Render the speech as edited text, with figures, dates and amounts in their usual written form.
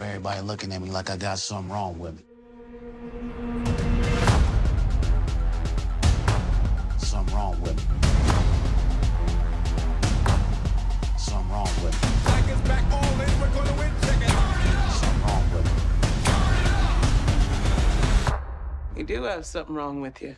Everybody looking at me like I got something wrong with me. Something wrong with me. Something wrong with me. Black is back, all in, we're gonna win, check it out. Something wrong with me. You do have something wrong with you.